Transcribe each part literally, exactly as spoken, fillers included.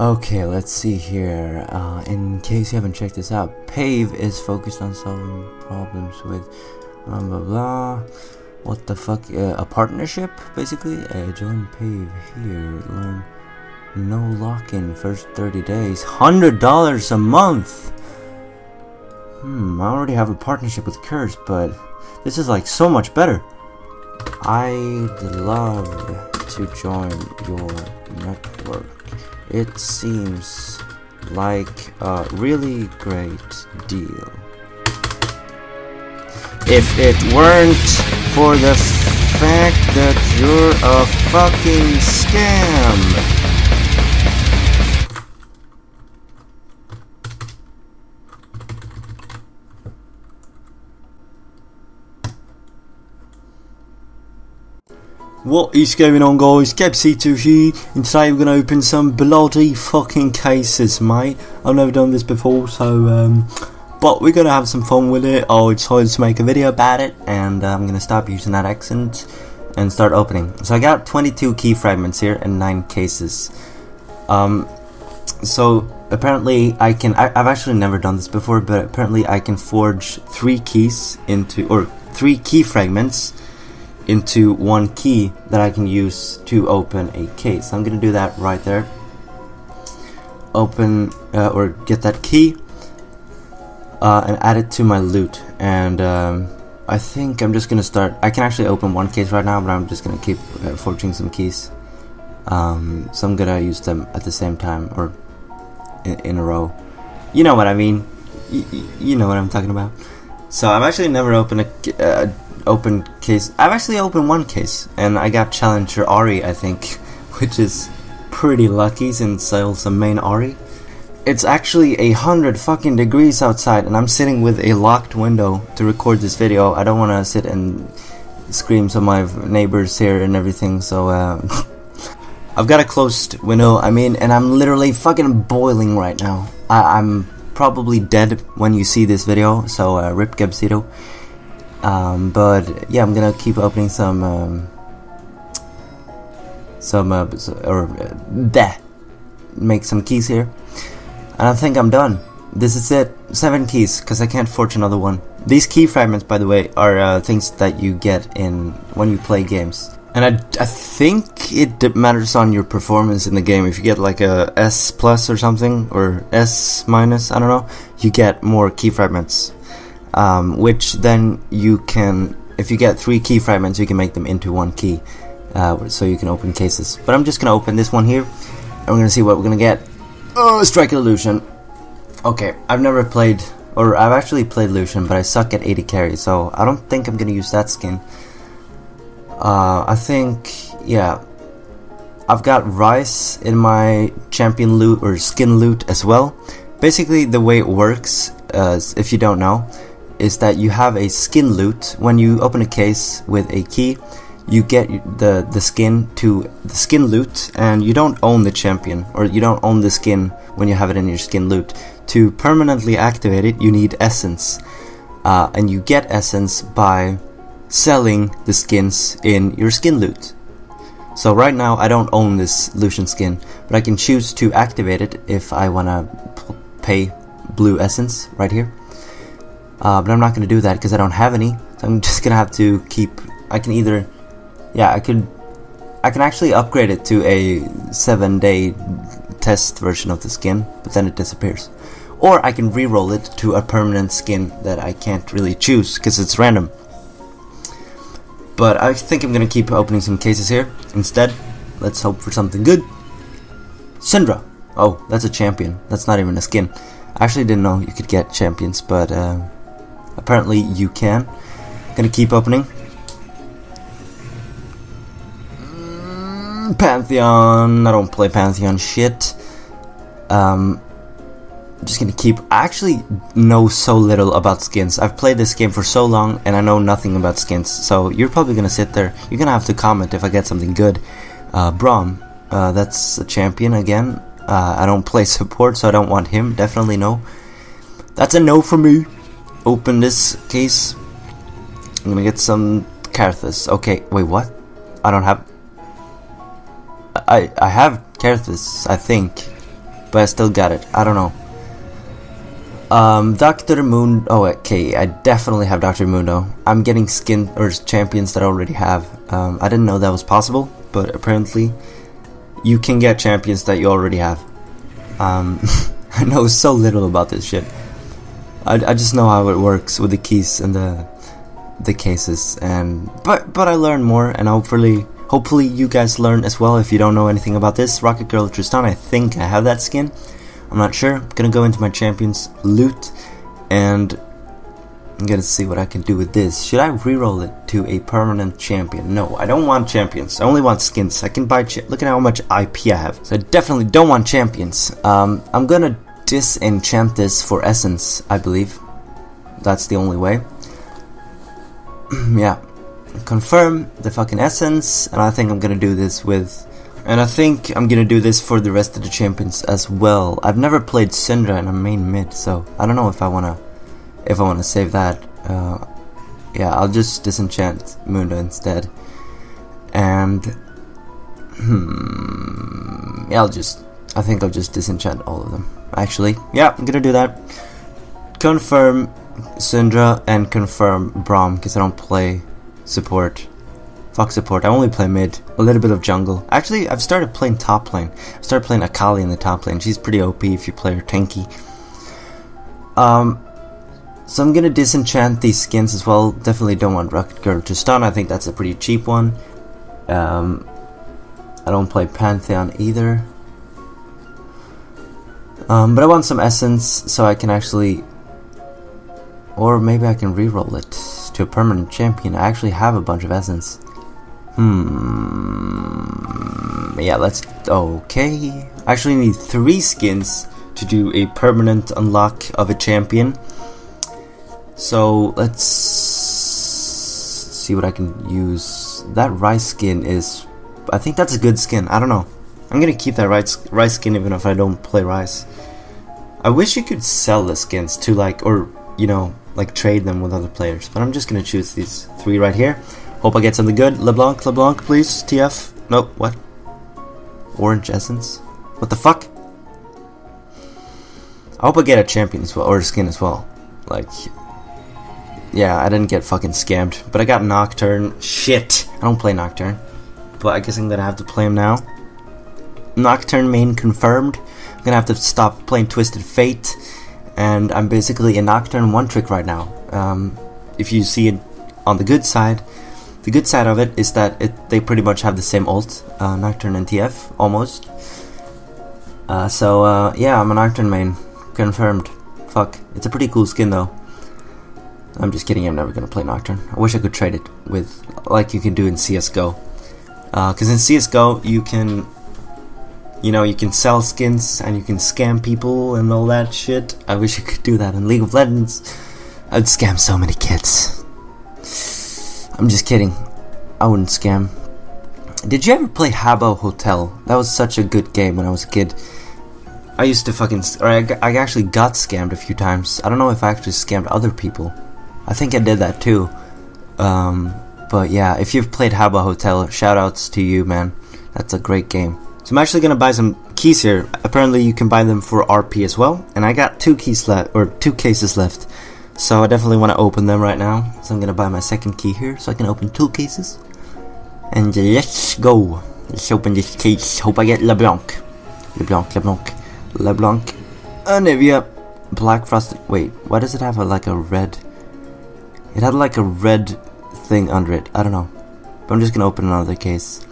Okay, let's see here. Uh, in case you haven't checked this out, Pave is focused on solving problems with blah blah blah. What the fuck? Uh, a partnership, basically. Uh, join Pave here. Learn no lock-in first thirty days. Hundred dollars a month. Hmm. I already have a partnership with Curse, but this is like so much better. I'd love to join your network. It seems like a really great deal. If it weren't for the fact that you're a fucking scam. What is going on, guys? KebC two G, and today we're gonna open some bloody fucking cases, mate. I've never done this before, so um but we're gonna have some fun with it. I decided to make a video about it, and I'm gonna stop using that accent and start opening. So I got twenty-two key fragments here and nine cases. Um, so apparently I can. I, I've actually never done this before, but apparently I can forge three keys into, or three key fragments into one key that I can use to open a case. So I'm gonna do that right there. Open uh, or get that key. Uh, and add it to my loot, and um, I think I'm just gonna start. I can actually open one case right now, but I'm just gonna keep uh, forging some keys. Um, so I'm gonna use them at the same time, or in, in a row. You know what I mean? Y you know what I'm talking about. So I've actually never opened a uh, open case. I've actually opened one case, and I got Challenger Ahri, I think, which is pretty lucky since I also main Ahri. It's actually a hundred fucking degrees outside, and I'm sitting with a locked window to record this video. I don't want to sit and scream so my neighbors here and everything, so uh, I've got a closed window, I mean, and I'm literally fucking boiling right now. I I'm probably dead when you see this video, so uh, rip Gabzito. Um, but yeah, I'm gonna keep opening some, um, some, uh, or, uh, make some keys here. And I think I'm done. This is it. Seven keys, because I can't forge another one. These key fragments, by the way, are uh, things that you get in when you play games. And I, I think it matters on your performance in the game. If you get like a S plus or something, or S minus, I don't know, you get more key fragments. Um, which then you can, if you get three key fragments, you can make them into one key. Uh, so you can open cases. But I'm just going to open this one here, and we're going to see what we're going to get. Oh, Strike of Illusion. Okay, I've never played, or I've actually played Lucian, but I suck at A D carry, so I don't think I'm gonna use that skin. Uh, I think, yeah, I've got Ryze in my champion loot, or skin loot as well. Basically, the way it works, uh, if you don't know, is that you have a skin loot. When you open a case with a key, you get the the skin to the skin loot, and you don't own the champion, or you don't own the skin when you have it in your skin loot. To permanently activate it, you need essence, uh, and you get essence by selling the skins in your skin loot. So right now I don't own this Lucian skin, but I can choose to activate it if I want to pay blue essence right here, uh, but I'm not going to do that because I don't have any, so I'm just going to have to keep. I can either Yeah, I could, I can actually upgrade it to a seven day test version of the skin, but then it disappears. Or I can reroll it to a permanent skin that I can't really choose because it's random. But I think I'm gonna keep opening some cases here instead. Let's hope for something good. Syndra. Oh, that's a champion. That's not even a skin. I actually didn't know you could get champions, but uh, apparently you can. Gonna keep opening. Pantheon. I don't play Pantheon shit. Um, I'm just gonna keep. I actually know so little about skins. I've played this game for so long, and I know nothing about skins. So you're probably gonna sit there. You're gonna have to comment if I get something good. Uh, Braum. Uh, that's a champion again. Uh, I don't play support, so I don't want him. Definitely no. That's a no for me. Open this case. I'm gonna get some Karthus. Okay. Wait, what? I don't have. I I have Karthus, I think. but I still got it. I don't know. Um, Doctor Mundo. Oh, okay. I definitely have Doctor Mundo. I'm getting skin or champions that I already have. Um, I didn't know that was possible, but apparently, you can get champions that you already have. Um, I know so little about this shit. I, I just know how it works with the keys and the the cases, and but but I learn more, and hopefully hopefully you guys learn as well. If you don't know anything about this, Rocket Girl Tristana, I think I have that skin. I'm not sure. I'm gonna go into my champions loot, and I'm gonna see what I can do with this. Should I reroll it to a permanent champion? No, I don't want champions. I only want skins. I can buy. Cha Look at how much I P I have. So I definitely don't want champions. Um, I'm gonna disenchant this for essence, I believe. That's the only way. Yeah, confirm the fucking essence, and I think I'm gonna do this with, and I think I'm gonna do this for the rest of the champions as well. I've never played Syndra in a main mid, so I don't know if I wanna, if I wanna save that. Uh, yeah, I'll just disenchant Mundo instead, and hmm, yeah, I'll just, I think I'll just disenchant all of them. Actually, yeah, I'm gonna do that. Confirm Syndra and confirm Braum, because I don't play support. Fuck support, I only play mid, a little bit of jungle. Actually, I've started playing top lane. I started playing Akali in the top lane. She's pretty O P if you play her tanky. Um, so I'm gonna disenchant these skins as well. Definitely don't want Rocket Girl Tristana. I think that's a pretty cheap one. Um, I don't play Pantheon either. Um, but I want some essence so I can actually, or maybe I can reroll it to a permanent champion. I actually have a bunch of essence. Hmm. Yeah, let's. Okay. I actually need three skins to do a permanent unlock of a champion. So let's see what I can use. That Ryze skin is, I think that's a good skin. I don't know. I'm gonna keep that Ryze, Ryze skin even if I don't play Ryze. I wish you could sell the skins to, like, or, you know, like trade them with other players, but I'm just gonna choose these three right here. Hope I get something good. LeBlanc, LeBlanc, please. T F. Nope, what? Orange Essence? What the fuck? I hope I get a champion as well, or a skin as well. Like, yeah, I didn't get fucking scammed, but I got Nocturne. Shit! I don't play Nocturne, but I guess I'm gonna have to play him now. Nocturne main confirmed. I'm gonna have to stop playing Twisted Fate, and I'm basically a Nocturne one trick right now. Um, if you see it on the good side, the good side of it is that it, they pretty much have the same ult, uh, Nocturne and T F, almost. Uh, so uh, yeah, I'm a Nocturne main, confirmed. Fuck, it's a pretty cool skin though. I'm just kidding, I'm never gonna play Nocturne. I wish I could trade it with, like you can do in C S G O. Uh, cause in C S G O you can, you know, you can sell skins and you can scam people and all that shit. I wish I could do that in League of Legends. I'd scam so many kids. I'm just kidding. I wouldn't scam. Did you ever play Habbo Hotel? That was such a good game when I was a kid. I used to fucking, or I, I actually got scammed a few times. I don't know if I actually scammed other people. I think I did that too. Um, but yeah, if you've played Habbo Hotel, shoutouts to you, man. That's a great game. So I'm actually gonna buy some keys here. Apparently you can buy them for R P as well, and I got two keys left, or two cases left. So I definitely want to open them right now. So I'm gonna buy my second key here, so I can open two cases. And let's go. Let's open this case. Hope I get LeBlanc. LeBlanc, LeBlanc, LeBlanc. Anivia Black Frost. Wait, why does it have a, like a red? It had like a red thing under it. I don't know. But I'm just gonna open another case.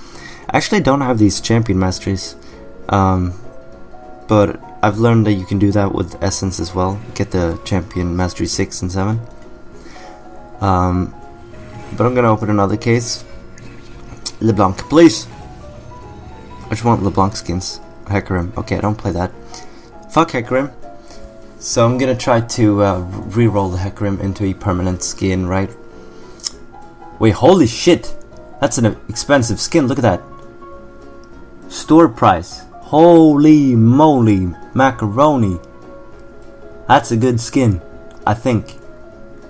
I actually don't have these champion masteries, um, but I've learned that you can do that with essence as well. Get the champion mastery six and seven. Um, but I'm gonna open another case. LeBlanc, please! I just want LeBlanc skins. Hecarim. Okay, I don't play that. Fuck Hecarim. So I'm gonna try to uh, re-roll the Hecarim into a permanent skin, right? Wait, holy shit! That's an expensive skin, look at that. Store price. Holy moly. Macaroni. That's a good skin, I think.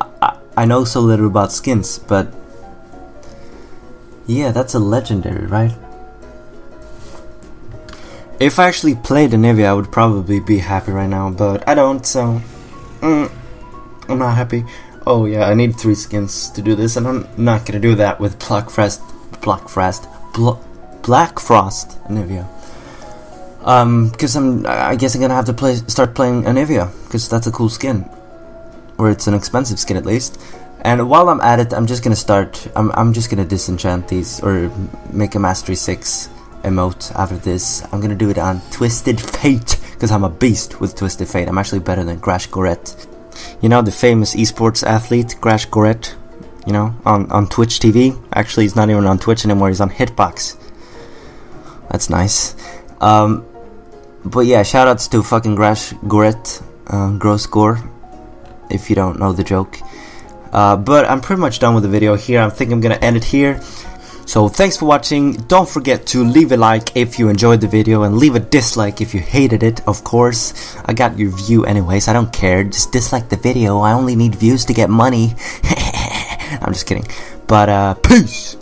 I, I, I know so little about skins, but yeah, that's a legendary, right? If I actually played the Nivea, I would probably be happy right now, but I don't, so mm, I'm not happy. Oh yeah, I need three skins to do this, and I'm not gonna do that with Black Frost, Black Frost, Bl Black Frost Anivia. Um, because I'm, I guess I'm gonna have to play, start playing Anivia, because that's a cool skin, or it's an expensive skin at least. And while I'm at it, I'm just gonna start. I'm, I'm just gonna disenchant these or make a mastery six emote after this. I'm gonna do it on Twisted Fate, because I'm a beast with Twisted Fate. I'm actually better than Crash Gorette. You know, the famous esports athlete Crash Gorette, you know, on, on Twitch T V. Actually, he's not even on Twitch anymore, he's on Hitbox. That's nice. Um, but yeah, shoutouts to fucking Crash Gorette, uh, Gross Gore, if you don't know the joke. Uh, but I'm pretty much done with the video here. I think I'm gonna end it here. So thanks for watching. Don't forget to leave a like if you enjoyed the video, and leave a dislike if you hated it, of course. I got your view anyways, I don't care. Just dislike the video. I only need views to get money. I'm just kidding. But uh, peace!